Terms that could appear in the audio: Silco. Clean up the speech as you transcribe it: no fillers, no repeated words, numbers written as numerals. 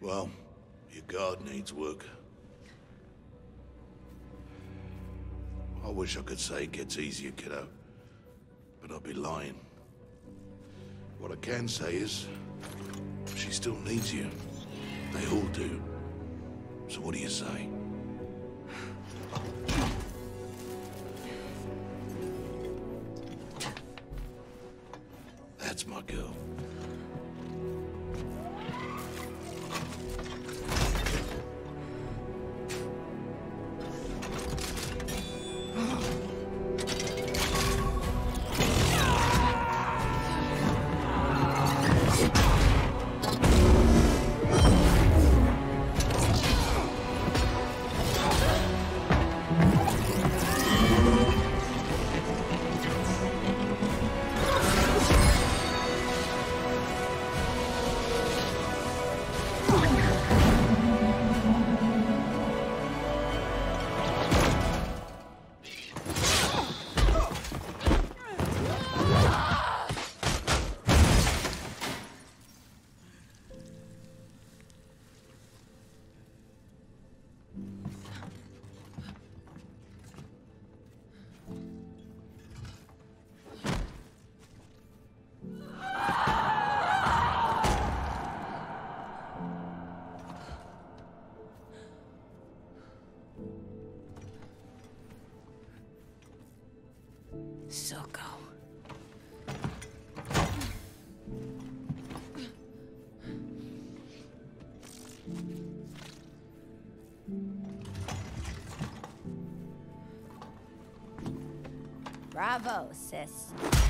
Well, your guard needs work. I wish I could say it gets easier, kiddo, but I'd be lying. What I can say is, she still needs you. They all do. So what do you say? That's my girl. Silco. Bravo, sis.